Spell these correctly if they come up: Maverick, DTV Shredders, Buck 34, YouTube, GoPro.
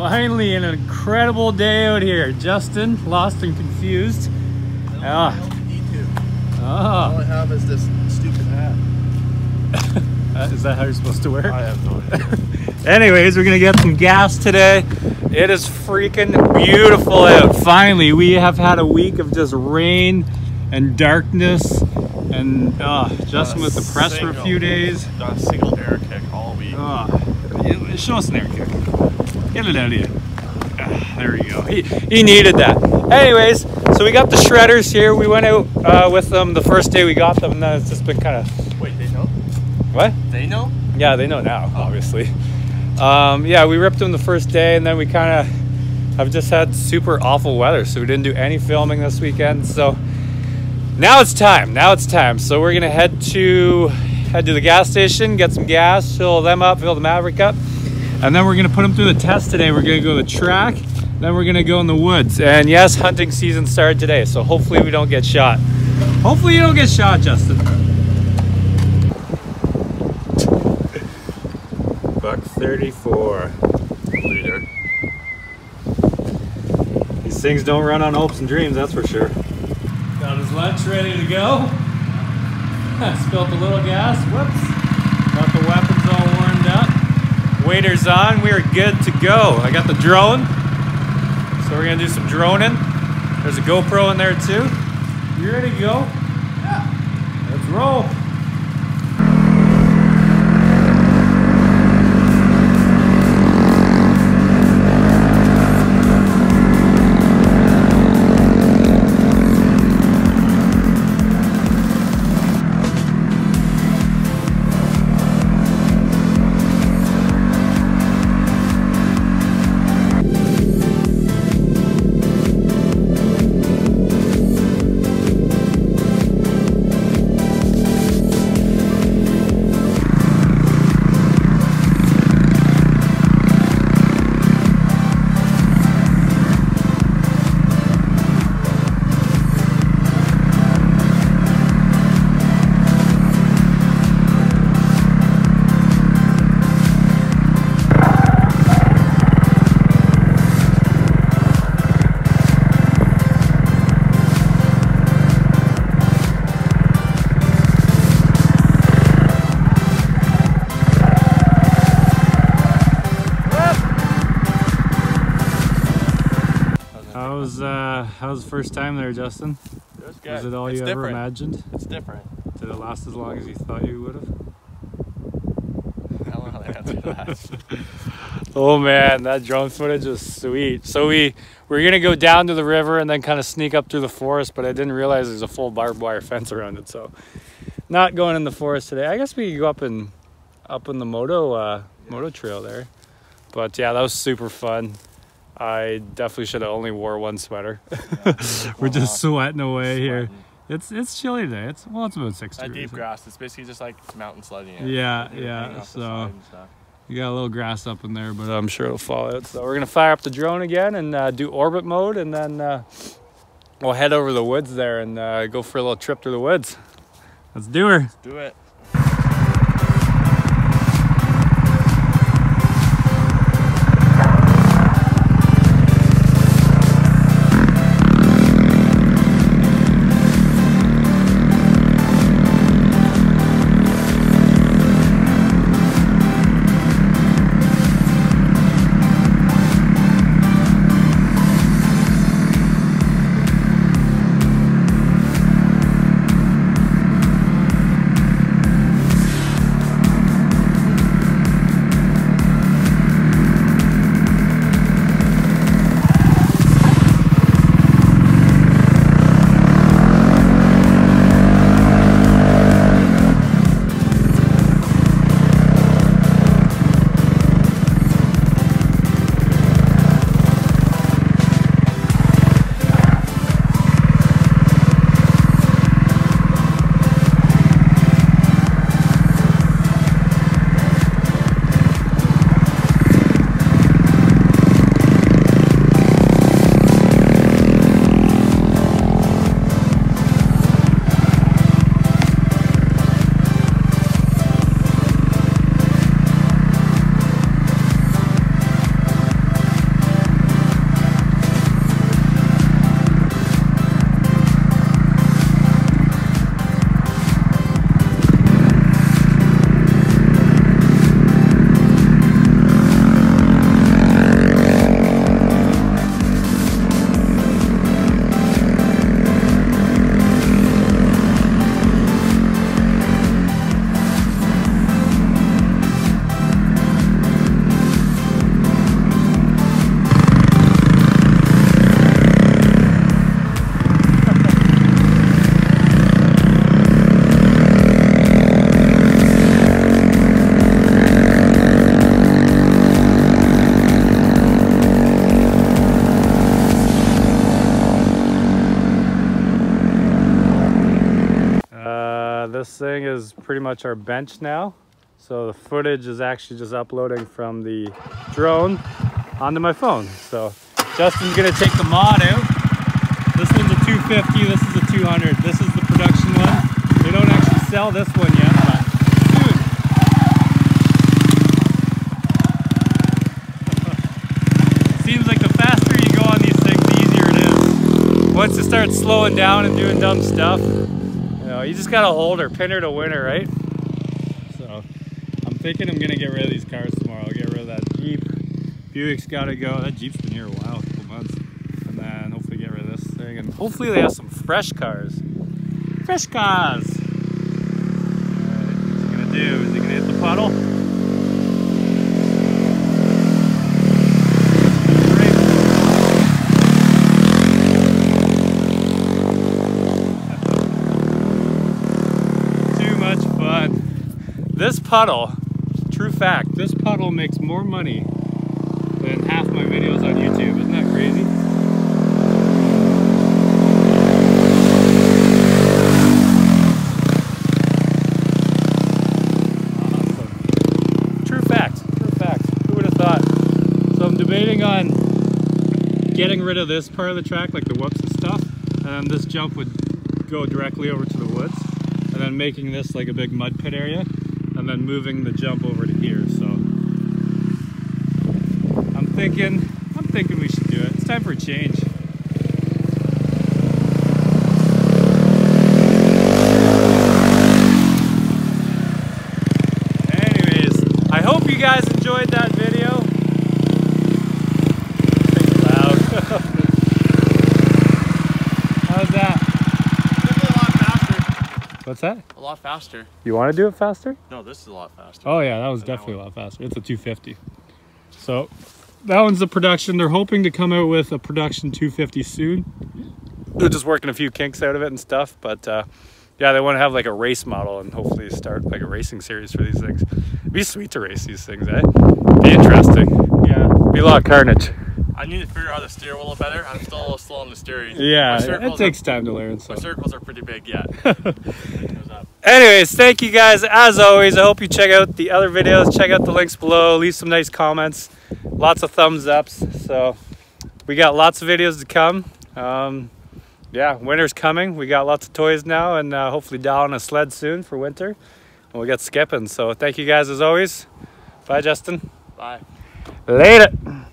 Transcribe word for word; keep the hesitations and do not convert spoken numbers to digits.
Finally, an incredible day out here. Justin, lost and confused. No, ah. I ah. All I have is this stupid hat. Is that how you're supposed to wear it? I have no idea. Anyways, we're going to get some gas today. It is freaking beautiful out. Finally, we have had a week of just rain and darkness. And uh, Justin was depressed for a few days. Not a single air kick all week. Uh, show us an air kick. Get it out of you. Uh, there you go. He, he needed that. Anyways, so we got the shredders here. We went out uh, with them the first day we got them. And then it's just been kind of... Wait, they know? What? They know? Yeah, they know now, oh. Obviously. Um, yeah, we ripped them the first day, and then we kind of have just had super awful weather, so we didn't do any filming this weekend. So now it's time. Now it's time. So we're gonna head to head to the gas station, get some gas, fill them up, fill the Maverick up, and then we're gonna put them through the test today. We're gonna go to the track, then we're gonna go in the woods. And yes, hunting season started today, so hopefully we don't get shot. Hopefully you don't get shot, Justin. Buck thirty-four. Leader. These things don't run on hopes and dreams, that's for sure. Got his lunch ready to go. Spilled a little gas. Whoops. Got the weapons all warmed up. Waders on. We are good to go. I got the drone. So we're going to do some droning. There's a GoPro in there too. You ready to go? Yeah. Let's roll. How's uh, how's the first time there, Justin? It was good. Was it all it's you different. ever imagined? It's different. Did it last as long as you thought you would have? I don't know how to answer that. Oh man, that drone footage was sweet. So we, we were gonna go down to the river and then kind of sneak up through the forest, but I didn't realize there's a full barbed wire fence around it. So not going in the forest today. I guess we could go up in up in the moto uh, yeah. moto trail there. But yeah, that was super fun. I definitely should have only wore one sweater. Yeah, we're just sweating away sweating. here. It's it's chilly today. It's well, it's about six degrees. That deep grass. It's basically just like mountain sledding. Yeah, yeah. yeah. So you got a little grass up in there, but I'm sure it'll fall out. So we're gonna fire up the drone again and uh, do orbit mode, and then uh, we'll head over to the woods there and uh, go for a little trip through the woods. Let's do her. Let's do it. thing is pretty much our bench now. So the footage is actually just uploading from the drone onto my phone. So Justin's gonna take the mod out. This one's a two fifty, this is a two hundred. This is the production one. They don't actually sell this one yet, but soon. Seems like the faster you go on these things, the easier it is. Once you start slowing down and doing dumb stuff, you know, you just gotta hold her, pin her to winter, right? Thinking I'm gonna get rid of these cars tomorrow. I'll get rid of that Jeep. Buick's gotta go. That Jeep's been here a while, a couple months. And then hopefully get rid of this thing. And hopefully they have some fresh cars. Fresh cars! Alright, what's he gonna do? Is he gonna hit the puddle? Too much fun. This puddle. True fact, this puddle makes more money than half my videos on YouTube. Isn't that crazy? Awesome. True fact, true fact. Who would have thought? So I'm debating on getting rid of this part of the track, like the whoops and stuff, and this jump would go directly over to the woods, and then making this like a big mud pit area, and then moving the jump over to here. So I'm thinking, I'm thinking we should do it. It's time for a change. Anyways, I hope you guys enjoyed that video. It's loud. How's that? What's that? A lot faster. You want to do it faster? No, this is a lot faster. Oh yeah, that was definitely a lot faster. It's a two fifty. So that one's the production. They're hoping to come out with a production two fifty soon. They're just working a few kinks out of it and stuff, but uh, yeah, they want to have like a race model and hopefully start like a racing series for these things. It'd be sweet to race these things, eh? It'd be interesting. Yeah. It'd be a lot of carnage. I need to figure out the steer wheel better. I'm still a little slow on the steering. Yeah, it takes are, time to learn. So. My circles are pretty big yet. Anyways, thank you guys as always. I hope you check out the other videos. Check out the links below. Leave some nice comments. Lots of thumbs ups. So we got lots of videos to come. Um, yeah, winter's coming. We got lots of toys now and uh, hopefully down a sled soon for winter. And we got skipping. So thank you guys as always. Bye, Justin. Bye. Later.